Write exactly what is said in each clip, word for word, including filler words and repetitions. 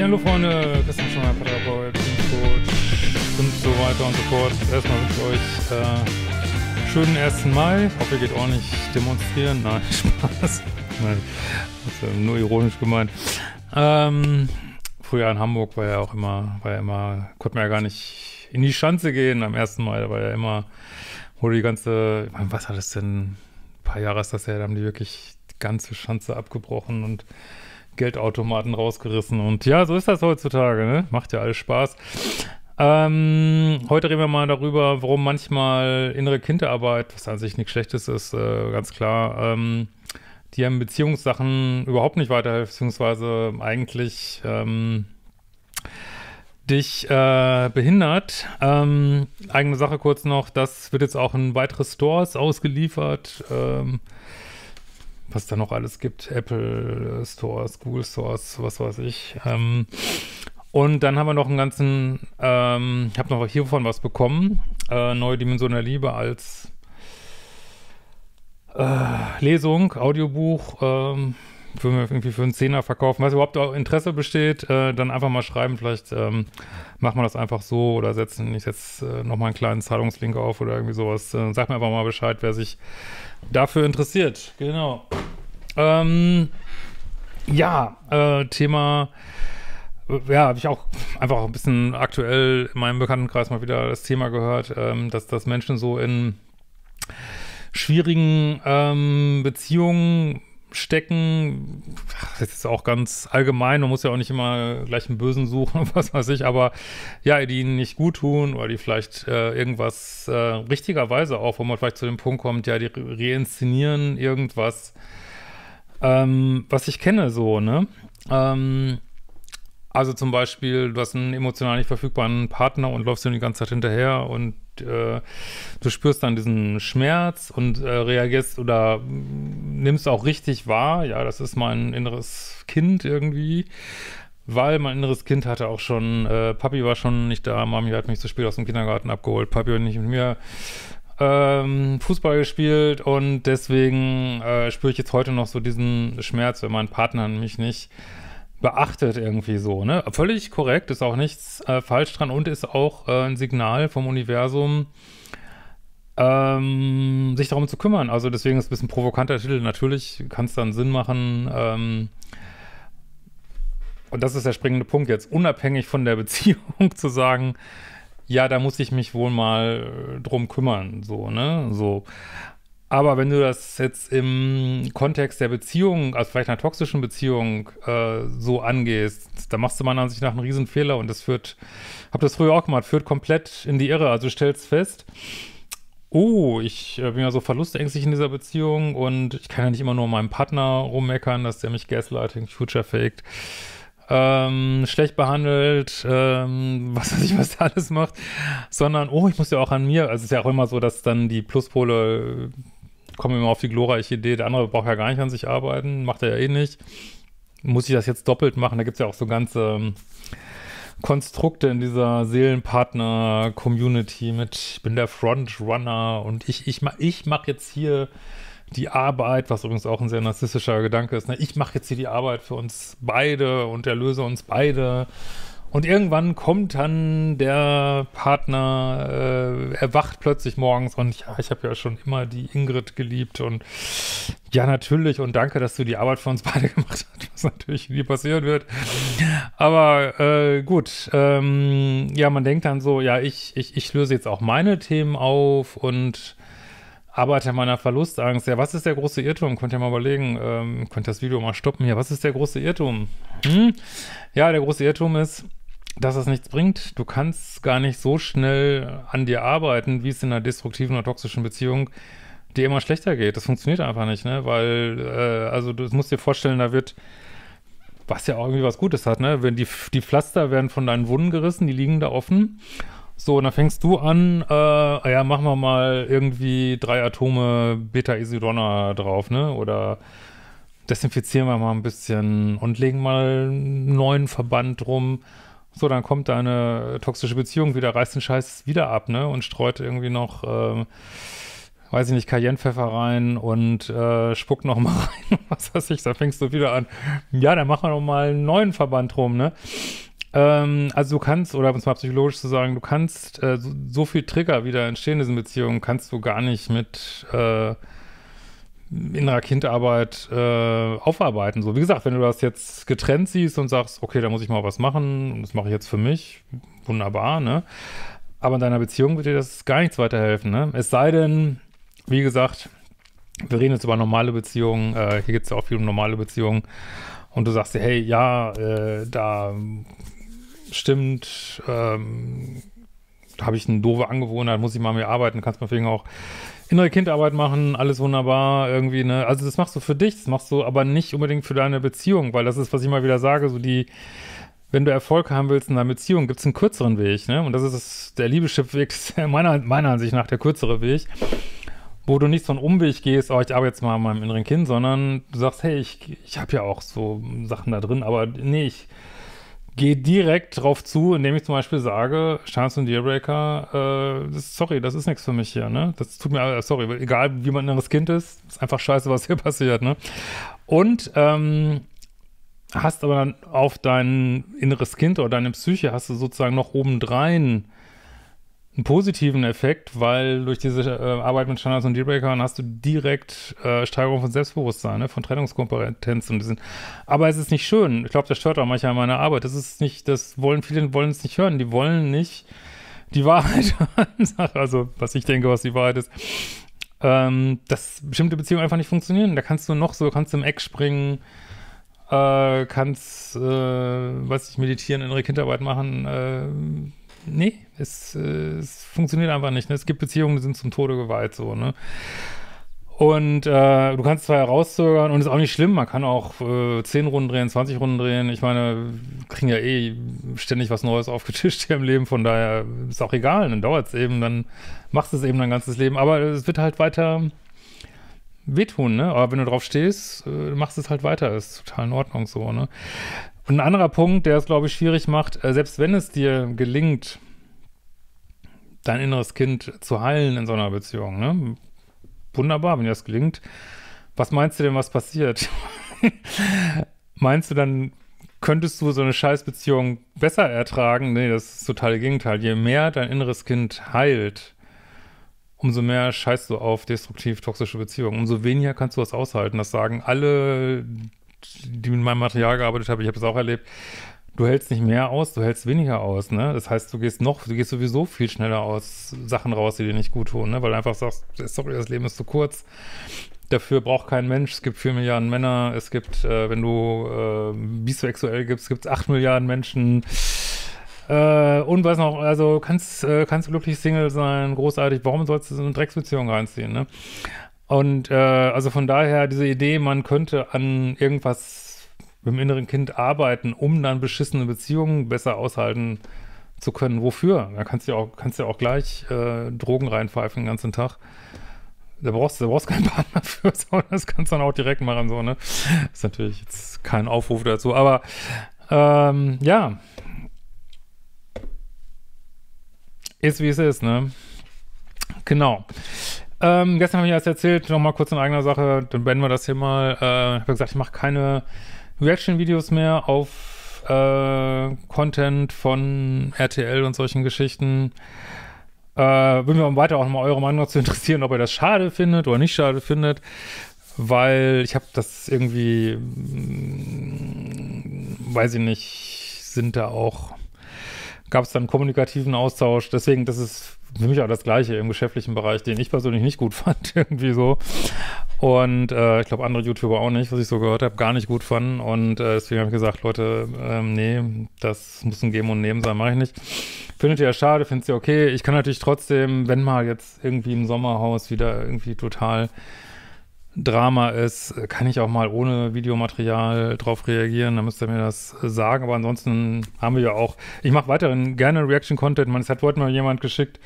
Ja, hallo Freunde, Christian Schumacher, Paartherapeut, Beziehungscoach und so weiter und so fort. Erstmal wünsche ich euch äh, schönen ersten Mai. Ich hoffe, ihr geht ordentlich demonstrieren. Nein, Spaß. Nein, das ist nur ironisch gemeint. Ähm, früher in Hamburg war ja auch immer, war ja immer, konnte man ja gar nicht in die Schanze gehen am ersten Mai. Da war ja immer, wurde die ganze, ich meine, was hat das denn, ein paar Jahre ist das ja, da haben die wirklich die ganze Schanze abgebrochen und Geldautomaten rausgerissen. Und ja, so ist das heutzutage, ne? Macht ja alles Spaß. Ähm, heute reden wir mal darüber, warum manchmal innere Kinderarbeit, was an sich nichts Schlechtes ist, äh, ganz klar, ähm, die haben Beziehungssachen überhaupt nicht weiterhelfen, beziehungsweise eigentlich ähm, dich äh, behindert. Ähm, eigene Sache kurz noch, das wird jetzt auch in weitere Stores ausgeliefert, ähm, was da noch alles gibt, Apple Stores, Google Stores, was weiß ich. Ähm, und dann haben wir noch einen ganzen, ähm, ich habe noch hiervon was bekommen, äh, Neue Dimension der Liebe als äh, Lesung, Audiobuch, ähm, würden wir irgendwie für einen Zehner verkaufen. Was überhaupt auch Interesse besteht, äh, dann einfach mal schreiben, vielleicht ähm, machen wir das einfach so oder setzen, ich setze äh, nochmal einen kleinen Zahlungslink auf oder irgendwie sowas. Äh, sag mir einfach mal Bescheid, wer sich dafür interessiert. Genau. Ähm, ja, äh, Thema, äh, ja, habe ich auch einfach auch ein bisschen aktuell in meinem Bekanntenkreis mal wieder das Thema gehört, ähm, dass, dass Menschen so in schwierigen ähm, Beziehungen stecken. Das ist auch ganz allgemein, man muss ja auch nicht immer gleich einen Bösen suchen, was weiß ich, aber ja, die ihnen nicht gut tun oder die vielleicht äh, irgendwas äh, richtigerweise auch, wo man vielleicht zu dem Punkt kommt, ja, die reinszenieren irgendwas, ähm, was ich kenne, so, ne? Ähm, also zum Beispiel, du hast einen emotional nicht verfügbaren Partner und läufst ihm die ganze Zeit hinterher und äh, du spürst dann diesen Schmerz und äh, reagierst oder nimmst auch richtig wahr, ja, das ist mein inneres Kind irgendwie, weil mein inneres Kind hatte auch schon, äh, Papi war schon nicht da, Mami hat mich zu spät aus dem Kindergarten abgeholt, Papi hat nicht mit mir ähm, Fußball gespielt und deswegen äh, spüre ich jetzt heute noch so diesen Schmerz, wenn mein Partner mich nicht beachtet irgendwie so, ne? Völlig korrekt, ist auch nichts äh, falsch dran und ist auch äh, ein Signal vom Universum, ähm, sich darum zu kümmern. Also deswegen ist es ein bisschen provokanter Titel. Natürlich kann es dann Sinn machen. Ähm, und das ist der springende Punkt jetzt, unabhängig von der Beziehung zu sagen, ja, da muss ich mich wohl mal drum kümmern, so, ne? So. Aber wenn du das jetzt im Kontext der Beziehung, also vielleicht einer toxischen Beziehung, äh, so angehst, dann machst du meiner Ansicht nach einen riesen Fehler und das führt, hab das früher auch gemacht, führt komplett in die Irre. Also du stellst fest, oh, ich äh, bin ja so verlustängstlich in dieser Beziehung und ich kann ja nicht immer nur meinem Partner rummeckern, dass der mich gaslighting, future-faked, ähm, schlecht behandelt, ähm, was weiß ich, was der alles macht, sondern, oh, ich muss ja auch an mir, also es ist ja auch immer so, dass dann die Pluspole kommen immer auf die glorreiche Idee, der andere braucht ja gar nicht an sich arbeiten, macht er ja eh nicht. Muss ich das jetzt doppelt machen? Da gibt es ja auch so ganze Konstrukte in dieser Seelenpartner-Community mit, ich bin der Frontrunner und ich, ich, mach, ich mache jetzt hier die Arbeit, was übrigens auch ein sehr narzisstischer Gedanke ist, ne? Ich mache jetzt hier die Arbeit für uns beide und erlöse uns beide. Und irgendwann kommt dann der Partner, äh, erwacht plötzlich morgens und ja, ich habe ja schon immer die Ingrid geliebt und ja, natürlich und danke, dass du die Arbeit für uns beide gemacht hast, was natürlich nie passieren wird. Aber äh, gut, ähm, ja, man denkt dann so, ja, ich, ich, ich löse jetzt auch meine Themen auf und arbeite an meiner Verlustangst. Ja, was ist der große Irrtum? Könnt ihr mal überlegen, ähm, könnt das Video mal stoppen hier. Was ist der große Irrtum? Hm? Ja, der große Irrtum ist, dass das nichts bringt. Du kannst gar nicht so schnell an dir arbeiten, wie es in einer destruktiven oder toxischen Beziehung dir immer schlechter geht. Das funktioniert einfach nicht, ne? Weil, äh, also du musst dir vorstellen, da wird, was ja auch irgendwie was Gutes hat, ne? Wenn die, die Pflaster werden von deinen Wunden gerissen, die liegen da offen. So, und dann fängst du an, äh, ja, machen wir mal irgendwie drei Atome Beta-Isidona drauf, ne? Oder desinfizieren wir mal ein bisschen und legen mal einen neuen Verband drum. So, dann kommt deine toxische Beziehung wieder, reißt den Scheiß wieder ab, ne? Und streut irgendwie noch äh, weiß ich nicht, Cayennepfeffer rein und äh, spuck noch mal rein, was weiß ich, da fängst du wieder an. Ja, dann machen wir noch mal einen neuen Verband rum, ne? Ähm, also du kannst, oder um es mal psychologisch zu sagen, du kannst, äh, so, so viel Trigger wieder entstehen in diesen Beziehungen, kannst du gar nicht mit äh, innerer Kindarbeit äh, aufarbeiten. So, wie gesagt, wenn du das jetzt getrennt siehst und sagst, okay, da muss ich mal was machen und das mache ich jetzt für mich, wunderbar, ne? Aber in deiner Beziehung wird dir das gar nichts weiterhelfen, ne? Es sei denn, wie gesagt, wir reden jetzt über normale Beziehungen, äh, hier geht es ja auch viel um normale Beziehungen und du sagst dir, hey, ja, äh, da stimmt, ähm, da habe ich eine doofe Angewohnheit, muss ich mal mehr arbeiten, kannst meinetwegen auch innere Kindarbeit machen, alles wunderbar irgendwie, ne? Also das machst du für dich, das machst du aber nicht unbedingt für deine Beziehung, weil das ist, was ich mal wieder sage, so die, wenn du Erfolg haben willst in deiner Beziehung, gibt es einen kürzeren Weg, ne? Und das ist das, der Liebeschip-Weg, meiner, meiner Ansicht nach der kürzere Weg, wo du nicht so einen Umweg gehst, oh, ich arbeite jetzt mal an meinem inneren Kind, sondern du sagst, hey, ich, ich habe ja auch so Sachen da drin, aber nee, ich gehe direkt drauf zu, indem ich zum Beispiel sage, Chance und Dealbreaker, äh, das, sorry, das ist nichts für mich hier, ne? Das tut mir, sorry, egal wie mein inneres Kind ist, ist einfach scheiße, was hier passiert, ne? Und ähm, hast aber dann auf dein inneres Kind oder deine Psyche hast du sozusagen noch obendrein einen positiven Effekt, weil durch diese äh, Arbeit mit Standards und Dealbreakern hast du direkt äh, Steigerung von Selbstbewusstsein, ne, von Trennungskompetenz und diesen. Aber es ist nicht schön. Ich glaube, das stört auch manchmal meine Arbeit. Das ist nicht, das wollen viele, wollen es nicht hören. Die wollen nicht die Wahrheit hören. Also, was ich denke, was die Wahrheit ist. Ähm, dass bestimmte Beziehungen einfach nicht funktionieren. Da kannst du noch so, kannst du im Eck springen, äh, kannst, äh, weiß ich, meditieren, innere Kinderarbeit machen, äh, nee, es, es funktioniert einfach nicht, ne? Es gibt Beziehungen, die sind zum Tode geweiht, so, ne? Und äh, du kannst zwar herauszögern und ist auch nicht schlimm, man kann auch äh, zehn Runden drehen, zwanzig Runden drehen. Ich meine, wir kriegen ja eh ständig was Neues aufgetischt hier im Leben, von daher ist auch egal, dann dauert es eben, dann machst du es eben dein ganzes Leben, aber es wird halt weiter wehtun, ne? Aber wenn du drauf stehst, äh, machst du es halt weiter, ist total in Ordnung, so, ne? Und ein anderer Punkt, der es, glaube ich, schwierig macht, äh, selbst wenn es dir gelingt, dein inneres Kind zu heilen in so einer Beziehung, ne? Wunderbar, wenn dir das gelingt. Was meinst du denn, was passiert? Meinst du, dann könntest du so eine Scheißbeziehung besser ertragen? Nee, das ist das totale Gegenteil. Je mehr dein inneres Kind heilt, umso mehr scheißt du auf destruktiv-toxische Beziehungen. Umso weniger kannst du das aushalten. Das sagen alle, die mit meinem Material gearbeitet habe, ich habe das auch erlebt, du hältst nicht mehr aus, du hältst weniger aus, ne? Das heißt, du gehst noch, du gehst sowieso viel schneller aus Sachen raus, die dir nicht gut tun, ne? Weil du einfach sagst, sorry, das Leben ist zu kurz, dafür braucht kein Mensch, es gibt vier Milliarden Männer, es gibt, äh, wenn du äh, bisexuell gibst, gibt es acht Milliarden Menschen, äh, und was noch, also kannst, äh, kannst glücklich Single sein, großartig, warum sollst du so eine Drecksbeziehung reinziehen, ne? Und äh, also von daher diese Idee, man könnte an irgendwas mit dem inneren Kind arbeiten, um dann beschissene Beziehungen besser aushalten zu können. Wofür? Da kannst du ja auch, kannst ja auch gleich äh, Drogen reinpfeifen den ganzen Tag. Da brauchst du brauchst keinen Partner für, so, das kannst du dann auch direkt machen. So, ne? Ist natürlich jetzt kein Aufruf dazu, aber ähm, ja. Ist wie es ist, ne? Genau. Ähm, gestern habe ich das erzählt, nochmal kurz in eigener Sache, dann beenden wir das hier mal. Ich äh, habe gesagt, ich mache keine Reaction-Videos mehr auf äh, Content von R T L und solchen Geschichten. Äh, würde mich auch weiter auch nochmal eure Meinung zu interessieren, ob ihr das schade findet oder nicht schade findet, weil ich habe das irgendwie, mh, weiß ich nicht, sind da auch, gab es dann kommunikativen Austausch, deswegen, das ist für mich auch das Gleiche im geschäftlichen Bereich, den ich persönlich nicht gut fand, irgendwie so. Und äh, ich glaube, andere YouTuber auch nicht, was ich so gehört habe, gar nicht gut fanden. Und äh, deswegen habe ich gesagt, Leute, ähm, nee, das muss ein Geben und Nehmen sein, mache ich nicht. Findet ihr ja schade, findet ihr okay. Ich kann natürlich trotzdem, wenn mal jetzt irgendwie im Sommerhaus wieder irgendwie total Drama ist, kann ich auch mal ohne Videomaterial drauf reagieren, da müsst ihr mir das sagen, aber ansonsten haben wir ja auch, ich mache weiterhin gerne Reaction-Content, man, es hat heute mal jemand geschickt,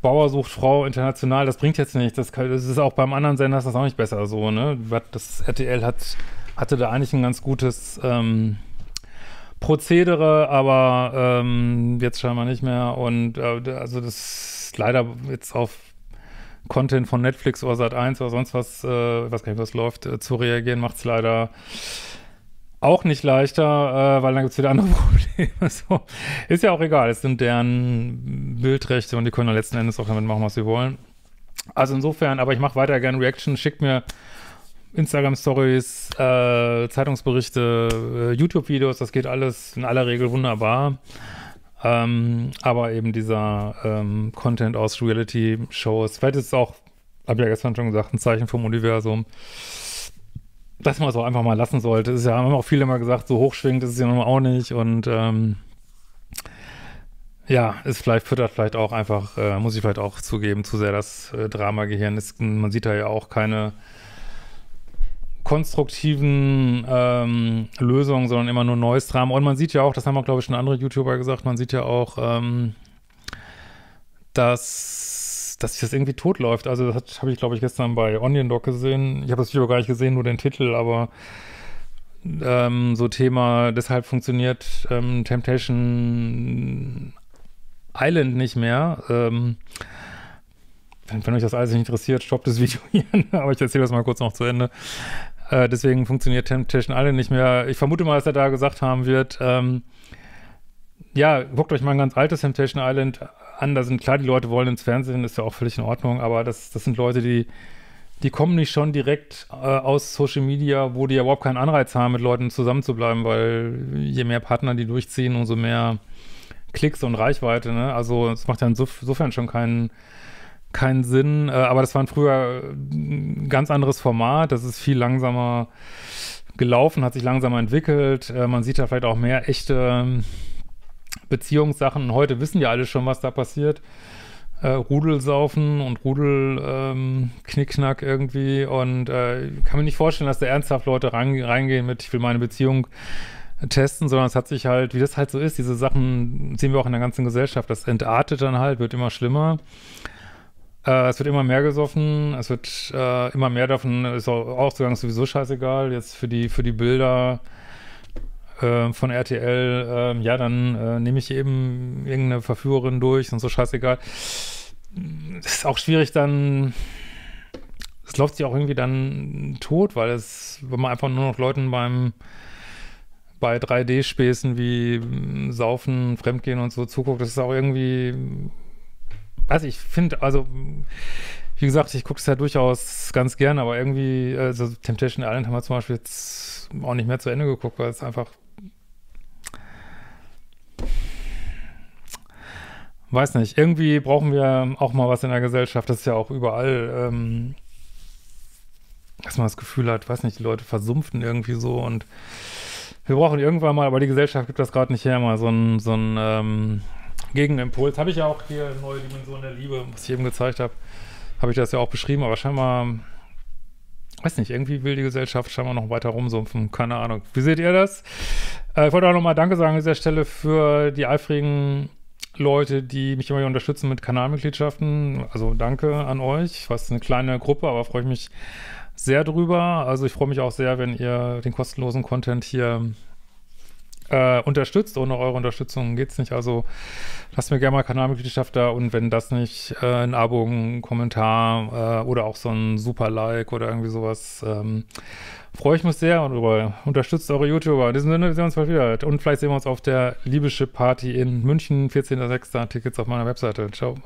Bauer sucht Frau international, das bringt jetzt nichts, das, das ist auch beim anderen Sender, ist das auch nicht besser so, ne, das R T L hat, hatte da eigentlich ein ganz gutes ähm, Prozedere, aber ähm, jetzt scheinbar nicht mehr und äh, also das ist leider jetzt auf Content von Netflix oder Sat eins oder sonst was, äh, was gar nicht, was läuft, äh, zu reagieren, macht es leider auch nicht leichter, äh, weil dann gibt es wieder andere Probleme. So. Ist ja auch egal, es sind deren Bildrechte und die können dann letzten Endes auch damit machen, was sie wollen. Also insofern, aber ich mache weiter gerne Reaction, schickt mir Instagram-Stories, äh, Zeitungsberichte, äh, YouTube-Videos, das geht alles in aller Regel wunderbar. Ähm, aber eben dieser ähm, Content aus Reality-Shows, vielleicht ist es auch, habe ich ja gestern schon gesagt, ein Zeichen vom Universum, dass man es auch einfach mal lassen sollte. Es ist ja, haben auch viele immer gesagt, so hochschwingend ist es ja nun auch nicht und ähm, ja, ist vielleicht, füttert vielleicht auch einfach, äh, muss ich vielleicht auch zugeben, zu sehr das äh, Drama-Gehirn. Man sieht da ja auch keine konstruktiven ähm, Lösungen, sondern immer nur neues Drama. Und man sieht ja auch, das haben wir, glaube ich, schon andere YouTuber gesagt, man sieht ja auch, ähm, dass, dass sich das irgendwie totläuft. Also das habe ich, glaube ich, gestern bei Onion Doc gesehen. Ich habe das Video gar nicht gesehen, nur den Titel, aber ähm, so Thema, deshalb funktioniert ähm, Temptation Island nicht mehr. Ähm, wenn, wenn euch das alles nicht interessiert, stoppt das Video hier. Aber ich erzähle das mal kurz noch zu Ende. Äh, deswegen funktioniert Temptation Island nicht mehr. Ich vermute mal, dass er da gesagt haben wird, ähm, ja, guckt euch mal ein ganz altes Temptation Island an. Da sind klar, die Leute wollen ins Fernsehen, ist ja auch völlig in Ordnung, aber das, das sind Leute, die, die kommen nicht schon direkt äh, aus Social Media, wo die ja überhaupt keinen Anreiz haben, mit Leuten zusammenzubleiben, weil je mehr Partner die durchziehen, umso mehr Klicks und Reichweite, ne? Also es macht ja insofern schon keinen keinen Sinn, aber das war früher ein ganz anderes Format, das ist viel langsamer gelaufen, hat sich langsamer entwickelt, man sieht da vielleicht auch mehr echte Beziehungssachen und heute wissen ja alle schon, was da passiert, Rudelsaufen und Rudel ähm, Knickknack irgendwie und äh, kann mir nicht vorstellen, dass da ernsthaft Leute reingehen mit, ich will meine Beziehung testen, sondern es hat sich halt, wie das halt so ist, diese Sachen sehen wir auch in der ganzen Gesellschaft, das entartet dann halt, wird immer schlimmer. Äh, es wird immer mehr gesoffen, es wird äh, immer mehr davon, ist auch, auch sogar sowieso scheißegal, jetzt für die, für die Bilder äh, von R T L, äh, ja, dann äh, nehme ich eben irgendeine Verführerin durch und so scheißegal. Das ist auch schwierig dann, es läuft sich auch irgendwie dann tot, weil es, wenn man einfach nur noch Leuten beim, bei drei D-Späßen wie mh, Saufen, Fremdgehen und so zuguckt, das ist auch irgendwie... Also ich finde, also wie gesagt, ich gucke es ja durchaus ganz gerne, aber irgendwie, also Temptation Island haben wir zum Beispiel jetzt auch nicht mehr zu Ende geguckt, weil es einfach, weiß nicht, irgendwie brauchen wir auch mal was in der Gesellschaft, das ist ja auch überall, ähm, dass man das Gefühl hat, weiß nicht, die Leute versumpfen irgendwie so und wir brauchen irgendwann mal, aber die Gesellschaft gibt das gerade nicht her, mal so ein, so ein, ähm, Gegenimpuls. Habe ich ja auch hier Neue Dimension der Liebe, was ich eben gezeigt habe, habe ich das ja auch beschrieben, aber scheinbar, weiß nicht, irgendwie will die Gesellschaft scheinbar noch weiter rumsumpfen, keine Ahnung. Wie seht ihr das? Äh, ich wollte auch nochmal Danke sagen an dieser Stelle für die eifrigen Leute, die mich immer hier unterstützen mit Kanalmitgliedschaften, also danke an euch. Ich weiß, eine kleine Gruppe, aber freue ich mich sehr drüber. Also ich freue mich auch sehr, wenn ihr den kostenlosen Content hier Äh, unterstützt. Ohne eure Unterstützung geht's nicht. Also lasst mir gerne mal Kanalmitgliedschaft da und wenn das nicht, äh, ein Abo, ein Kommentar äh, oder auch so ein super Like oder irgendwie sowas. Ähm, freue ich mich sehr und darüber. Unterstützt eure YouTuber. In diesem Sinne sehen wir uns bald wieder. Und vielleicht sehen wir uns auf der Liebeschip-Party in München, vierzehnten sechsten Tickets auf meiner Webseite. Ciao.